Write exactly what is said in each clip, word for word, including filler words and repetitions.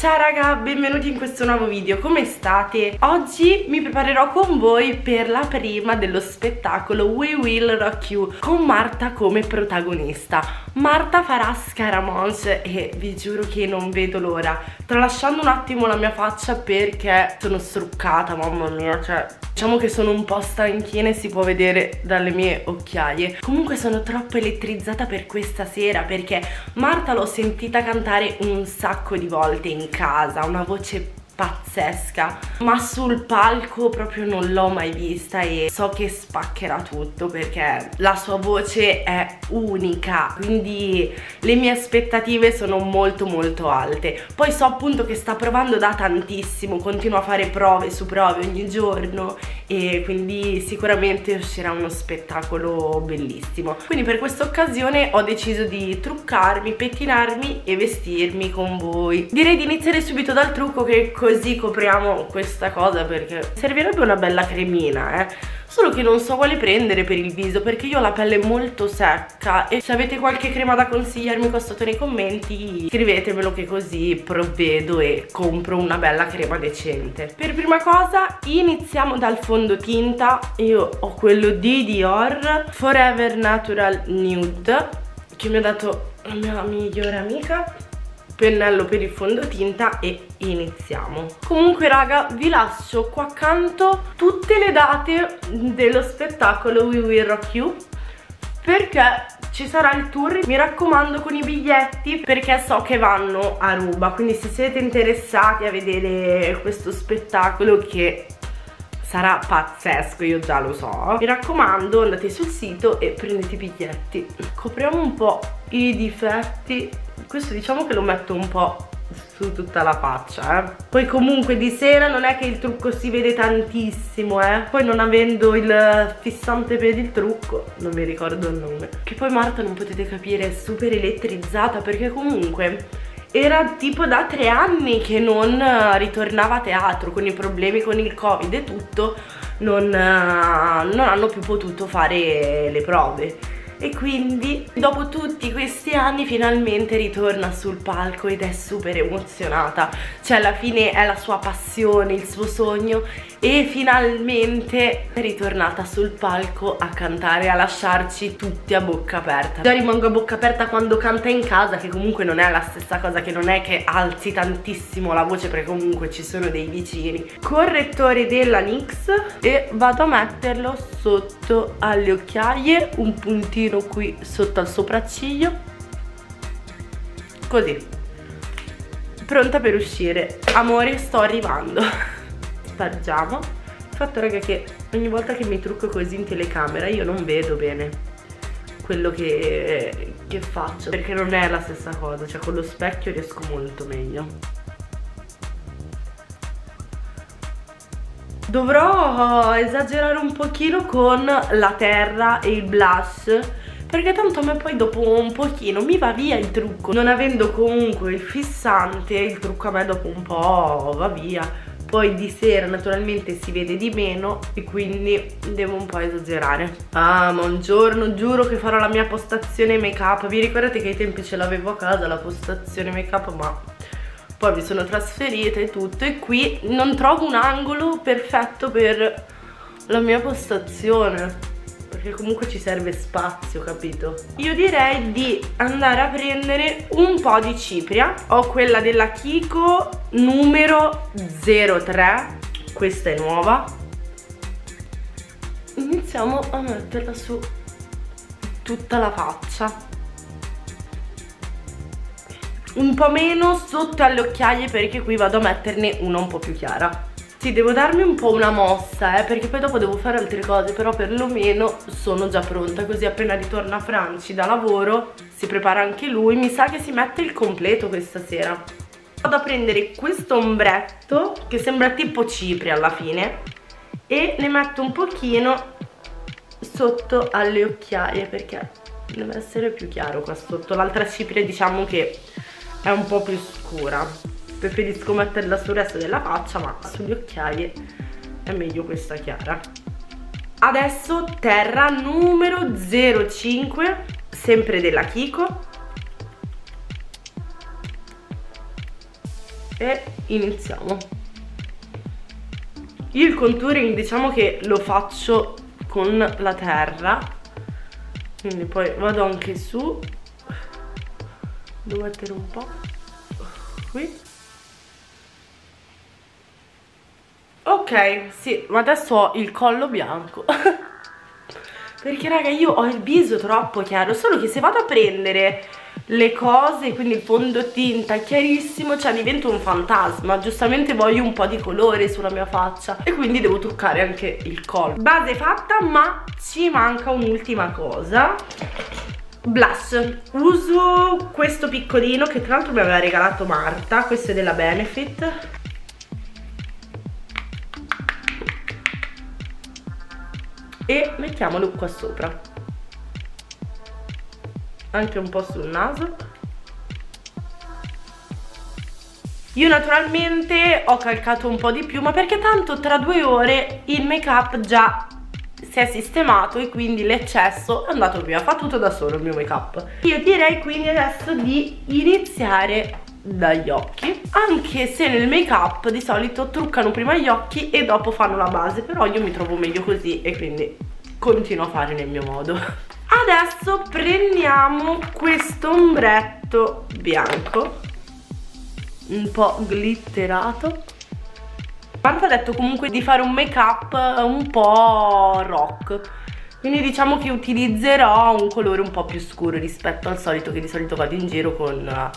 Ciao raga, benvenuti in questo nuovo video, come state? Oggi mi preparerò con voi per la prima dello spettacolo We Will Rock You con Marta come protagonista. Marta farà Scaramouche e vi giuro che non vedo l'ora, tralasciando un attimo la mia faccia perché sono struccata, mamma mia, cioè diciamo che sono un po' stanchina e si può vedere dalle mie occhiaie. Comunque sono troppo elettrizzata per questa sera perché Marta l'ho sentita cantare un sacco di volte in casa, una voce pazzesca, ma sul palco proprio non l'ho mai vista e so che spaccherà tutto perché la sua voce è unica, quindi le mie aspettative sono molto molto alte. Poi so appunto che sta provando da tantissimo, continua a fare prove su prove ogni giorno e quindi sicuramente uscirà uno spettacolo bellissimo. Quindi per questa occasione ho deciso di truccarmi, pettinarmi e vestirmi con voi. Direi di iniziare subito dal trucco, che con così copriamo questa cosa perché servirebbe una bella cremina, eh. Solo che non so quale prendere per il viso perché io ho la pelle molto secca e se avete qualche crema da consigliarmi qua sotto nei commenti scrivetemelo, che così provvedo e compro una bella crema decente. Per prima cosa iniziamo dal fondotinta. Io ho quello di Dior Forever Natural Nude che mi ha dato la mia migliore amica. Pennello per il fondotinta e iniziamo. Comunque raga, vi lascio qua accanto tutte le date dello spettacolo We Will Rock You perché ci sarà il tour, mi raccomando con i biglietti perché so che vanno a ruba, quindi se siete interessati a vedere questo spettacolo che sarà pazzesco, io già lo so, mi raccomando andate sul sito e prendete i biglietti. Copriamo un po' i difetti. Questo diciamo che lo metto un po' su tutta la faccia, eh. Poi comunque di sera non è che il trucco si vede tantissimo, eh. Poi non avendo il fissante per il trucco, non mi ricordo il nome. Che poi Marta, non potete capire, è super elettrizzata perché comunque era tipo da tre anni che non ritornava a teatro, con i problemi con il Covid e tutto, non, non hanno più potuto fare le prove. E quindi dopo tutti questi anni finalmente ritorna sul palco ed è super emozionata. Cioè alla fine è la sua passione, il suo sogno e finalmente è ritornata sul palco a cantare, a lasciarci tutti a bocca aperta. Io rimango a bocca aperta quando canta in casa, che comunque non è la stessa cosa, che non è che alzi tantissimo la voce perché comunque ci sono dei vicini. Correttore della NYX e vado a metterlo sotto alle occhiaie, un puntino qui sotto al sopracciglio, così, pronta per uscire. Amore, sto arrivando. Spargiamo. Il fatto raga che ogni volta che mi trucco così in telecamera io non vedo bene quello che, che faccio perché non è la stessa cosa, cioè con lo specchio riesco molto meglio. Dovrò esagerare un pochino con la terra e il blush perché tanto a me poi dopo un pochino mi va via il trucco, non avendo comunque il fissante il trucco a me dopo un po' va via, poi di sera naturalmente si vede di meno e quindi devo un po' esagerare. Ah, ma un giorno giuro che farò la mia postazione make up, vi ricordate che ai tempi ce l'avevo a casa la postazione make up, ma poi mi sono trasferita e tutto e qui non trovo un angolo perfetto per la mia postazione perché comunque ci serve spazio, capito? Io direi di andare a prendere un po' di cipria. Ho quella della Kiko numero zero tre, questa è nuova. Iniziamo a metterla su tutta la faccia, un po' meno sotto alle occhiaie perché qui vado a metterne una un po' più chiara. Sì, devo darmi un po' una mossa, eh, perché poi dopo devo fare altre cose, però perlomeno sono già pronta, così appena ritorna Franci da lavoro si prepara anche lui, mi sa che si mette il completo questa sera. Vado a prendere questo ombretto che sembra tipo cipria alla fine e ne metto un pochino sotto alle occhiaie perché deve essere più chiaro qua sotto, l'altra cipria diciamo che è un po' più scura, preferisco metterla sul resto della faccia ma sulle occhiaie è meglio questa chiara. Adesso terra numero zero cinque, sempre della Kiko, e iniziamo. Il contouring diciamo che lo faccio con la terra, quindi poi vado anche su, devo mettere un po' qui. Ok, sì, ma adesso ho il collo bianco perché raga io ho il viso troppo chiaro, solo che se vado a prendere le cose, quindi il fondotinta chiarissimo, cioè divento un fantasma. Giustamente voglio un po' di colore sulla mia faccia e quindi devo toccare anche il collo. Base fatta, ma ci manca un'ultima cosa, blush. Uso questo piccolino che tra l'altro mi aveva regalato Marta, questo è della Benefit. E mettiamolo qua sopra, anche un po' sul naso. Io naturalmente ho calcato un po' di più, ma perché tanto tra due ore il make up già si è sistemato e quindi l'eccesso è andato via, fa tutto da solo il mio make up. Io direi quindi adesso di iniziare dagli occhi, anche se nel make up di solito truccano prima gli occhi e dopo fanno la base, però io mi trovo meglio così e quindi continuo a fare nel mio modo. Adesso prendiamo questo ombretto bianco un po' glitterato. Marta ha detto comunque di fare un make up un po' rock, quindi diciamo che utilizzerò un colore un po' più scuro rispetto al solito, che di solito vado in giro con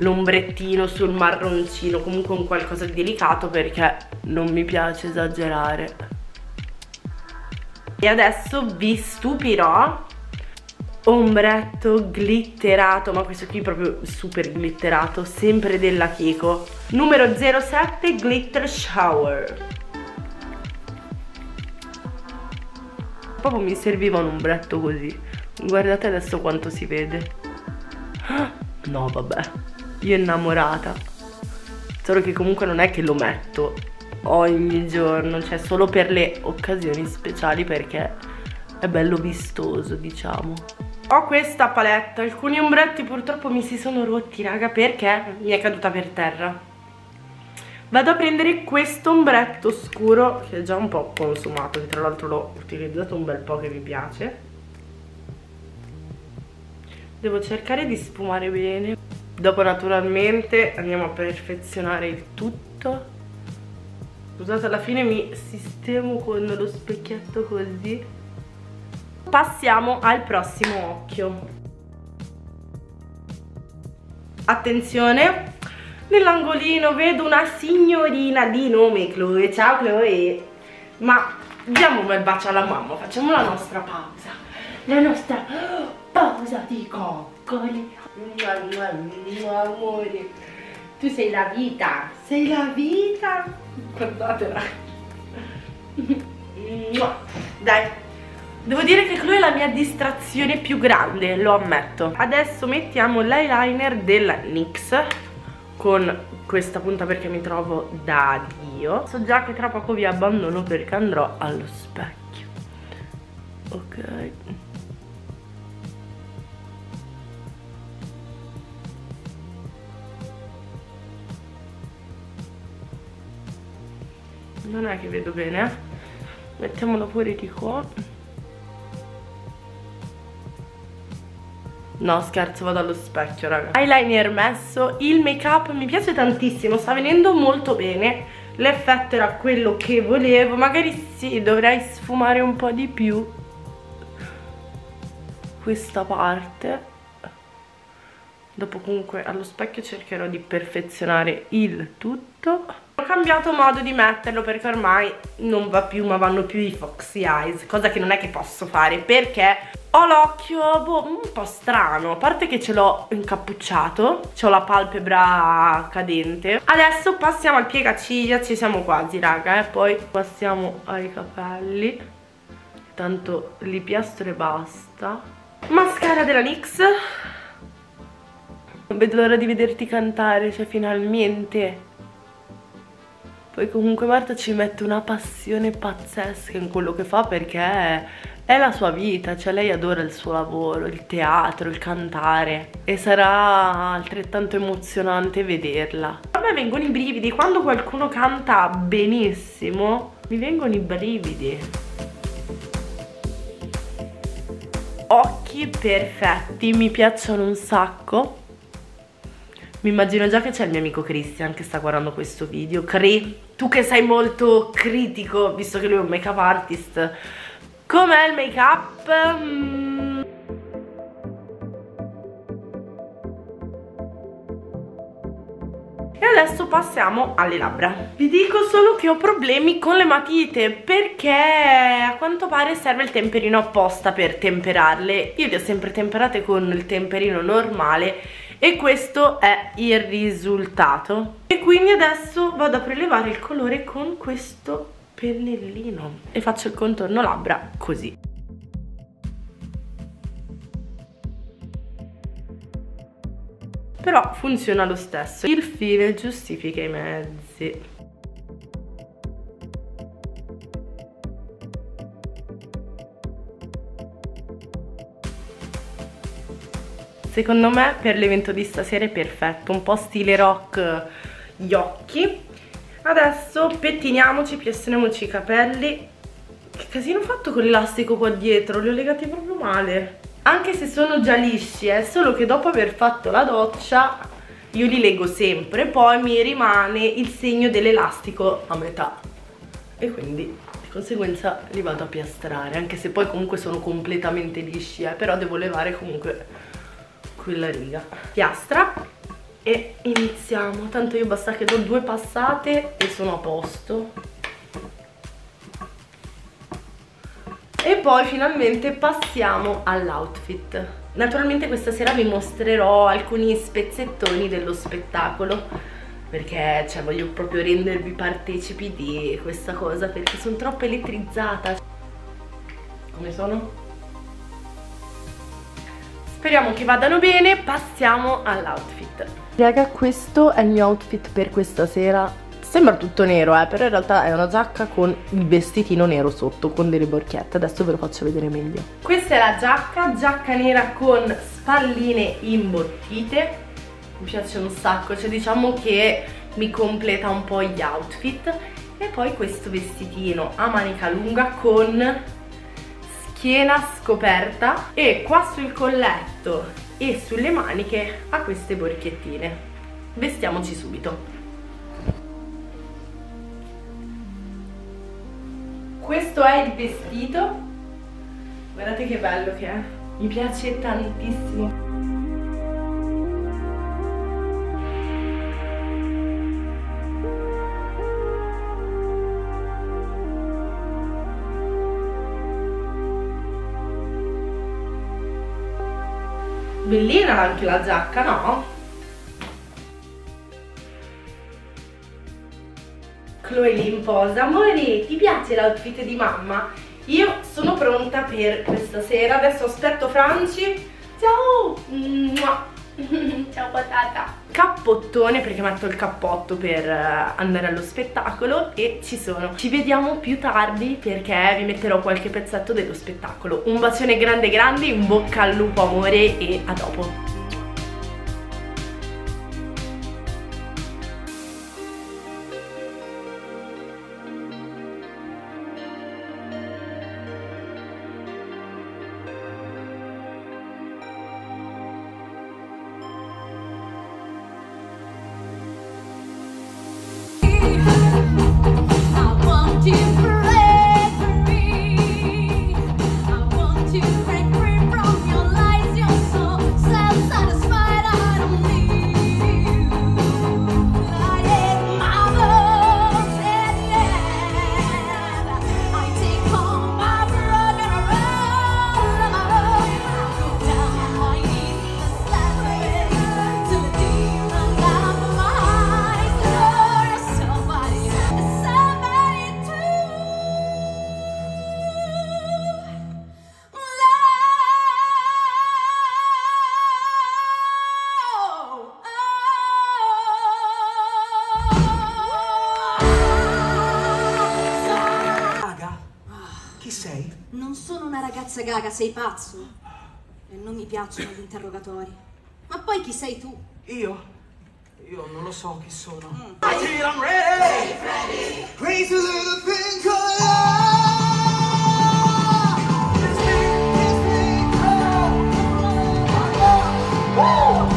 l'ombrettino sul marroncino, comunque un qualcosa di delicato perché non mi piace esagerare. E adesso vi stupirò, ombretto glitterato, ma questo qui proprio super glitterato, sempre della Kiko, numero zero sette Glitter Shower. Proprio mi serviva un ombretto così, guardate adesso quanto si vede. No vabbè, io innamorata, solo che comunque non è che lo metto ogni giorno, cioè solo per le occasioni speciali perché è bello vistoso, diciamo. Ho questa paletta, alcuni ombretti purtroppo mi si sono rotti raga perché mi è caduta per terra. Vado a prendere questo ombretto scuro che è già un po' consumato, che tra l'altro l'ho utilizzato un bel po', che mi piace. Devo cercare di sfumare bene. Dopo naturalmente andiamo a perfezionare il tutto. Scusate, alla fine mi sistemo con lo specchietto così. Passiamo al prossimo occhio. Attenzione, nell'angolino vedo una signorina di nome Chloe. Ciao Chloe. Ma diamo un bel bacio alla mamma, facciamo la nostra pausa. La nostra pausa di coccole. Amore, tu sei la vita, sei la vita. Guardatela. Dai, devo dire che Chloe è la mia distrazione più grande, lo ammetto. Adesso mettiamo l'eyeliner della NYX con questa punta perché mi trovo da Dio. So già che tra poco vi abbandono perché andrò allo specchio. Ok, non è che vedo bene, mettiamolo pure di qua. No scherzo, vado allo specchio raga. Eyeliner messo, il make up mi piace tantissimo, sta venendo molto bene, l'effetto era quello che volevo. Magari sì, dovrei sfumare un po' di più questa parte. Dopo comunque allo specchio cercherò di perfezionare il tutto. Ho cambiato modo di metterlo perché ormai non va più, ma vanno più i foxy eyes, cosa che non è che posso fare perché ho l'occhio boh, un po' strano, a parte che ce l'ho incappucciato, c'ho la palpebra cadente. Adesso passiamo al piegaciglia, ci siamo quasi raga, e eh? Poi passiamo ai capelli, tanto li piastro e basta. Mascara della NYX, non vedo l'ora di vederti cantare, cioè finalmente. Poi comunque Marta ci mette una passione pazzesca in quello che fa, perché è la sua vita, cioè lei adora il suo lavoro, il teatro, il cantare, e sarà altrettanto emozionante vederla. A me vengono i brividi, quando qualcuno canta benissimo mi vengono i brividi. Occhi perfetti, mi piacciono un sacco. Mi immagino già che c'è il mio amico Christian che sta guardando questo video. Cri, tu che sei molto critico, visto che lui è un make-up artist, com'è il make-up? Mm. E adesso passiamo alle labbra. Vi dico solo che ho problemi con le matite, perché a quanto pare serve il temperino apposta per temperarle. Io le ho sempre temperate con il temperino normale e questo è il risultato. E quindi adesso vado a prelevare il colore con questo pennellino e faccio il contorno labbra così. Però funziona lo stesso, il fine giustifica i mezzi. Secondo me per l'evento di stasera è perfetto, un po' stile rock gli occhi. Adesso pettiniamoci, piassiniamoci i capelli. Che casino ho fatto con l'elastico qua dietro, li ho legati proprio male. Anche se sono già lisci, è eh, solo che dopo aver fatto la doccia io li leggo sempre, poi mi rimane il segno dell'elastico a metà e quindi di conseguenza li vado a piastrare, anche se poi comunque sono completamente lisci, eh, però devo levare comunque quella riga. Piastra e iniziamo. Tanto io basta che do due passate e sono a posto. E poi finalmente passiamo all'outfit. Naturalmente questa sera vi mostrerò alcuni spezzettoni dello spettacolo, perché cioè, voglio proprio rendervi partecipi di questa cosa, perché sono troppo elettrizzata. Come sono? Speriamo che vadano bene, passiamo all'outfit. Raga, questo è il mio outfit per questa sera. Sembra tutto nero, eh, però in realtà è una giacca con il vestitino nero sotto, con delle borchette. Adesso ve lo faccio vedere meglio. Questa è la giacca, giacca nera con spalline imbottite. Mi piace un sacco, cioè diciamo che mi completa un po' gli outfit. E poi questo vestitino a manica lunga con schiena scoperta, e qua sul colletto e sulle maniche ha queste borchettine. Vestiamoci subito. Questo è il vestito, guardate che bello che è, mi piace tantissimo. Bellina anche la giacca, no? Chloe Lynn posa. Amore, ti piace l'outfit di mamma? Io sono pronta per questa sera. Adesso aspetto Franci. Ciao! Ciao patata! Cappottone, perché metto il cappotto per andare allo spettacolo. E ci sono. Ci vediamo più tardi, perché vi metterò qualche pezzetto dello spettacolo. Un bacione grande grande, in bocca al lupo amore, e a dopo. Break free from your lies, you're so selfish. non sono una ragazza gaga, sei pazzo? E non mi piacciono gli interrogatori. Ma poi chi sei tu? Io? Io non lo so chi sono. Mm. I'm ready, ready. Crazy little thing called love. It's me, it's me, oh, oh, oh.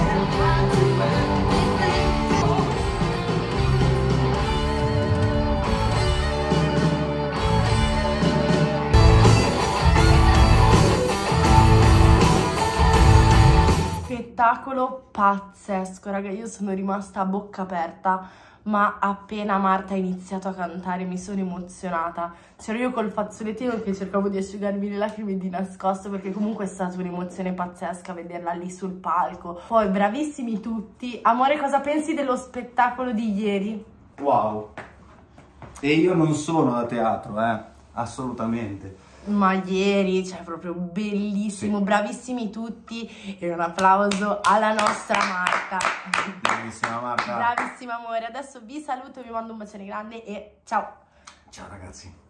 Spettacolo pazzesco, raga, io sono rimasta a bocca aperta, ma appena Marta ha iniziato a cantare mi sono emozionata. C'ero io col fazzolettino che cercavo di asciugarmi le lacrime di nascosto, perché comunque è stata un'emozione pazzesca vederla lì sul palco. Poi bravissimi tutti. Amore, cosa pensi dello spettacolo di ieri? Wow, e io non sono da teatro, eh, assolutamente. Ma ieri, cioè, proprio bellissimo, sì. Bravissimi tutti e un applauso alla nostra Marta. Bravissima Marta. Bravissima amore. Adesso vi saluto, vi mando un bacione grande e ciao. Ciao ragazzi.